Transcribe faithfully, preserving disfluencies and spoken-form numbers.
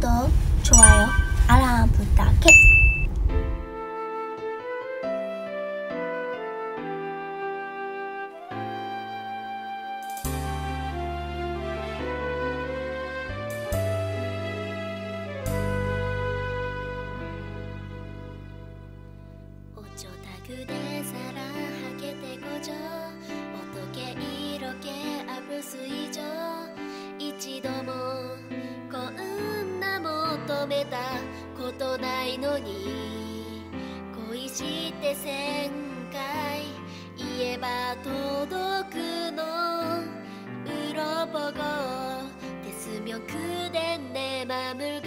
구독, 좋아요, 알람 부탁해. 그대 사랑하게 되고죠. 어떻게 이렇게 아플 수 있죠? 이치도 뭐こんな求めたことないのに恋してせんかい言えば届くのうろぼこ手すみょくでねまむ